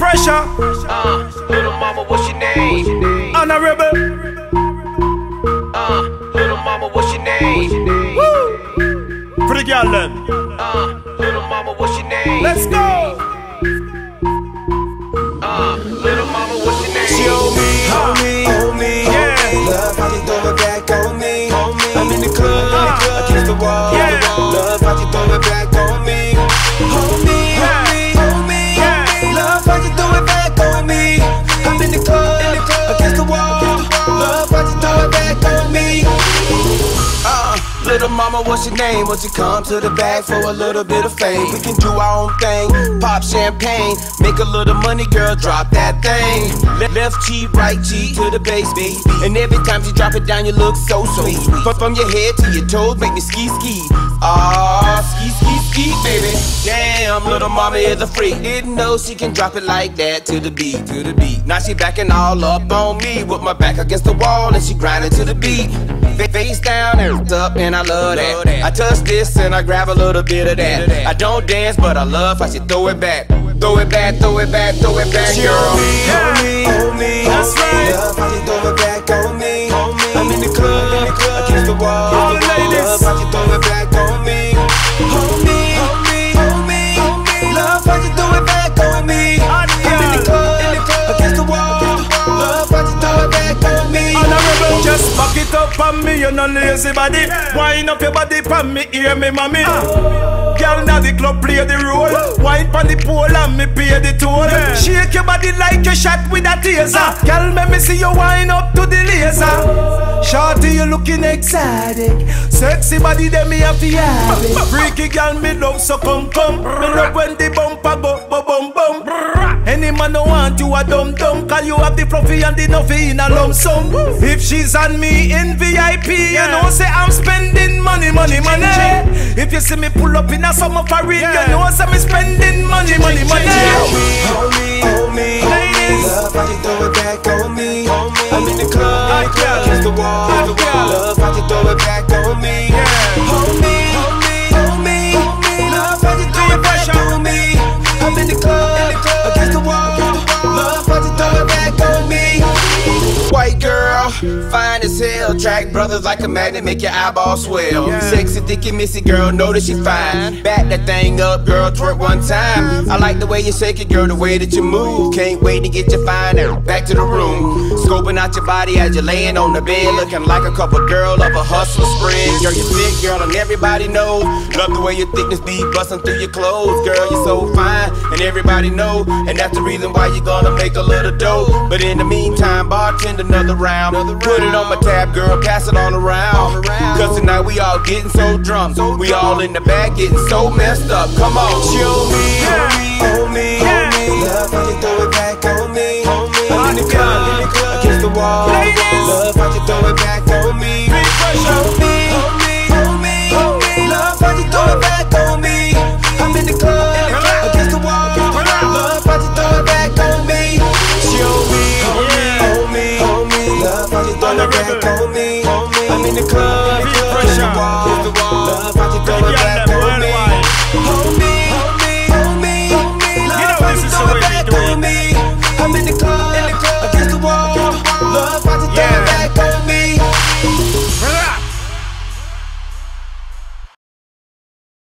pressure. Little mama, what's your name? Honorebel. Little mama, what's your name? Woo! For the girl then. Little mama, what's your name? Let's go. Little mama, what's your name? She owe me, owe me. Yeah. Love how you throw it back on me. I'm in the club, against the wall. Yeah. Love how you throw it back on me. Hold me. Little mama, what's your name? Would you come to the bag for a little bit of fame? We can do our own thing, pop champagne, make a little money, girl, drop that thing. Left cheek, right cheek, to the bass beat. And every time you drop it down, you look so sweet. From your head to your toes, make me ski ski. Ah, ski ski ski, baby. Damn, little mama is a freak. Didn't know she can drop it like that to the beat, to the beat. Now she backing all up on me with my back against the wall and she grinding to the beat. Face down and up, and I love that. I touch this and I grab a little bit of that. I don't dance, but I love how she throw it back, throw it back, throw it back, throw it back, girl. Hold me, that's right. Love how you throw it back on me. I'm in the club, against the wall. Love how you throw it back on me. Hold me. Fuck it up on me, you no lazy body. Wind up your body on me, hear me mommy. Girl now the club play the role. Wind on the pole and me pay the toll. Shake your body like you shot with a taser. Girl make me see you wind up to the laser. Shorty you looking exotic. Sexy body that me have to have it. Freaky girl me love so come come. Me love when the bumper go bum bum bum. Any man no want you a dum dum. Cause you have the fluffy and the nuffy in a lump sum. If she's on me in VIP, you know say I'm spending money, money, money. If you see me pull up in a summer parade, you know say me spending money, money, money. Hold me, hold me, ladies. Love how you throw it back on me. I'm in the club, against the wall. Love how you throw it back on me. Hold me, hold me, hold me. Love how you throw it back on me. I'm in the club, against the wall. Love how you throw it back on me. White girl, fine as hell. Track brothers like a magnet, make your eyeballs swell. Sexy, thick and missy girl, know that she fine. Back that thing up, girl, twerk one time. I like the way you shake it, girl, the way that you move. Can't wait to get your fine and back to the room. Scoping out your body as you're laying on the bed, looking like a couple girl of a hustler spread. Girl, you're thick, girl, and everybody knows. Love the way your thickness be busting through your clothes. Girl, you're so fine, and everybody know. And that's the reason why you're gonna make a little dough. But in the meantime, bartend another round. Put it on my tab, girl, pass it on around. Cause tonight we all getting so drunk. We all in the bag getting so messed up. Come on, show me, hold me, hold me. Love how you throw it back on me. I'm in the club, against the wall. Love how you throw it back on me. Hold me.